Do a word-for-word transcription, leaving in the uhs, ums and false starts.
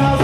Now